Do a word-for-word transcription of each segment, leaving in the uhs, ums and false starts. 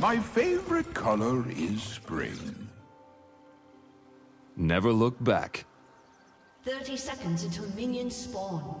My favorite color is spring. Never look back. thirty seconds until minions spawn.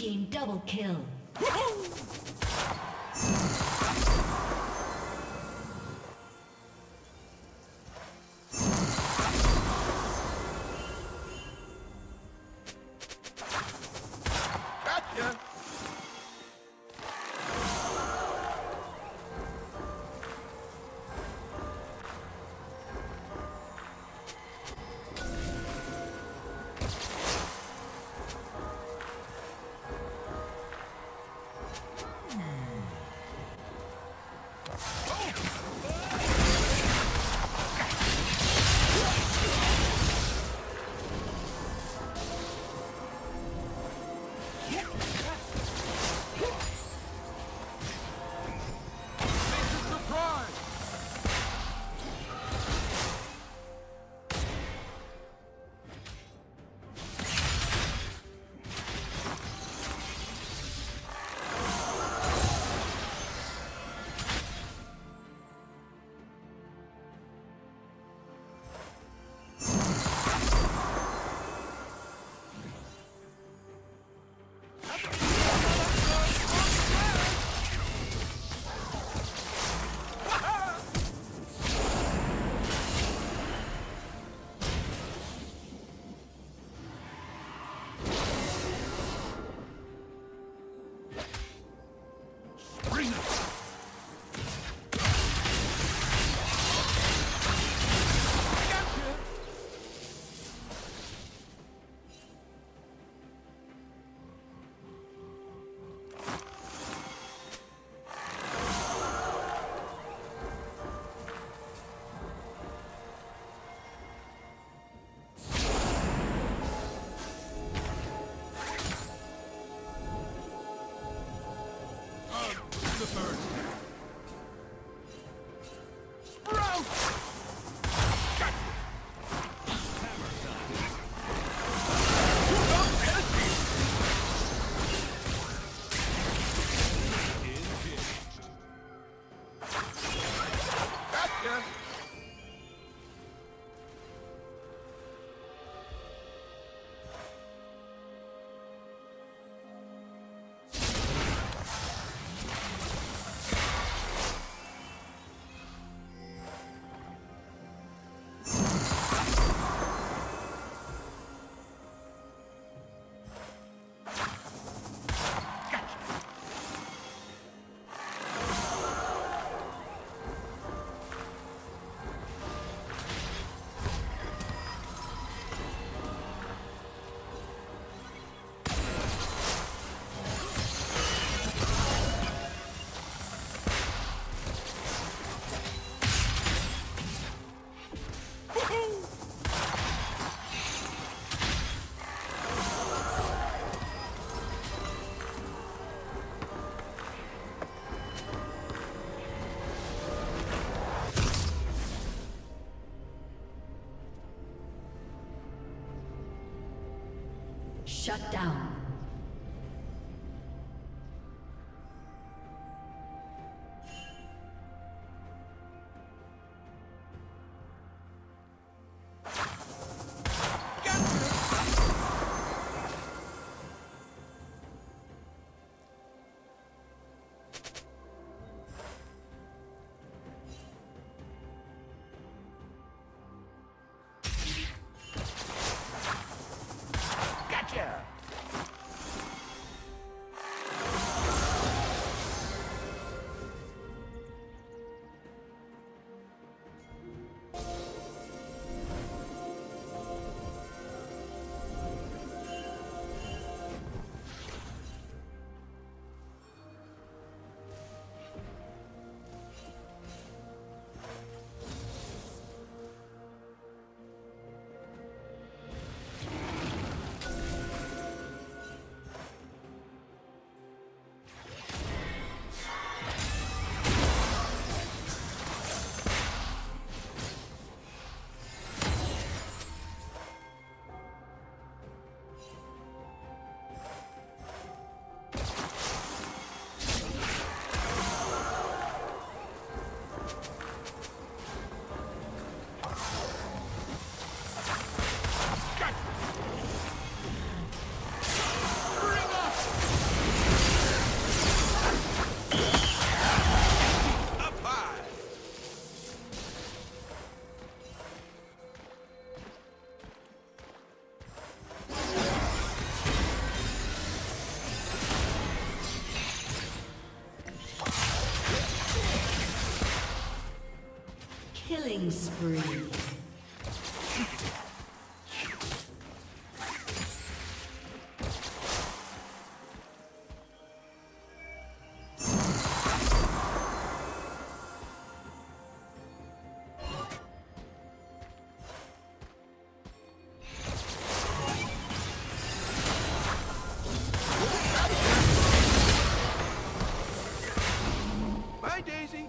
Team double kill. Shut down. Killing spree. Bye, Daisy.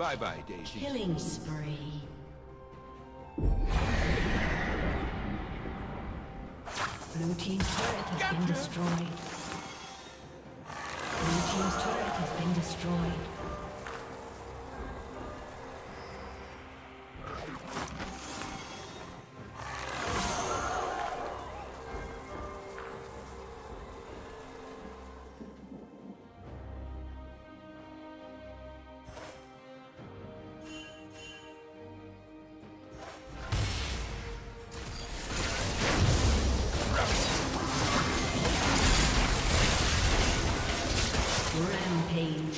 Bye-bye, Daisy. Killing spree. Blue team's turret has gotcha. been destroyed. Blue team's turret has been destroyed. Rampage.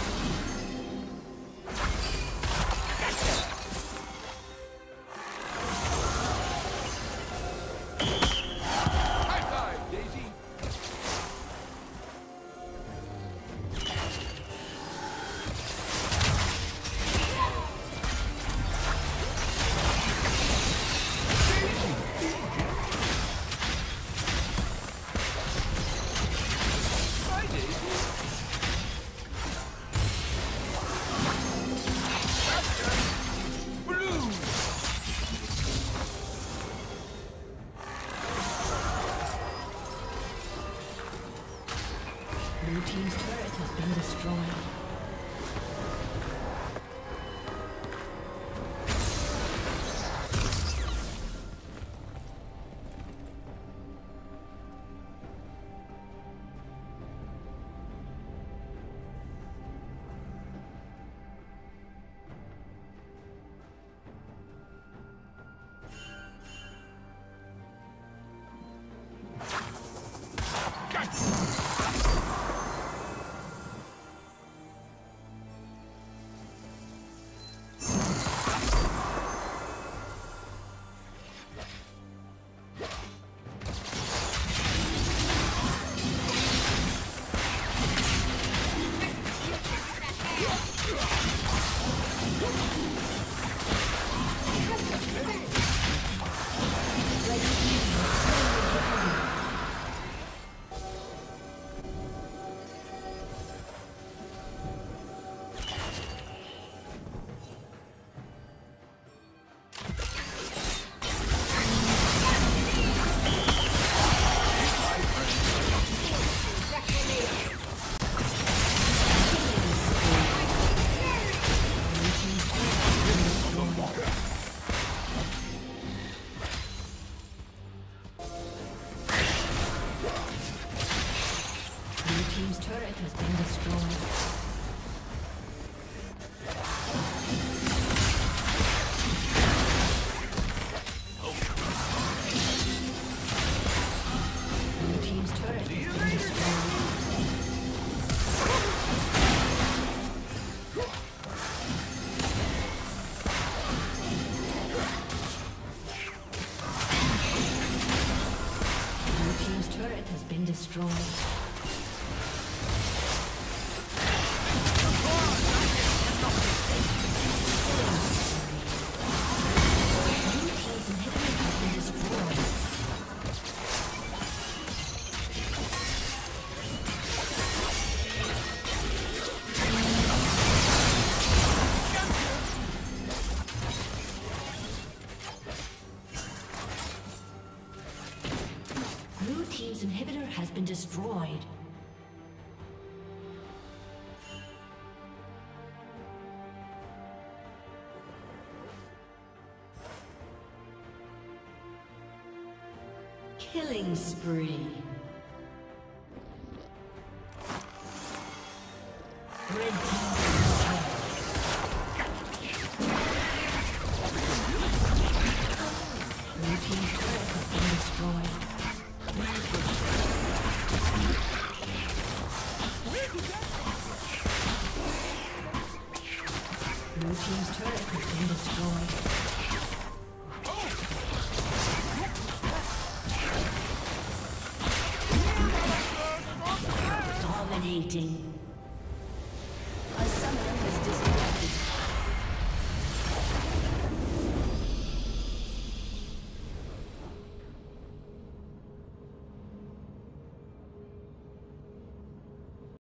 Blue team's turret has been destroyed. Destroyed. Killing spree. Red team. Blue team's turret has been destroyed. Oh. Dominating.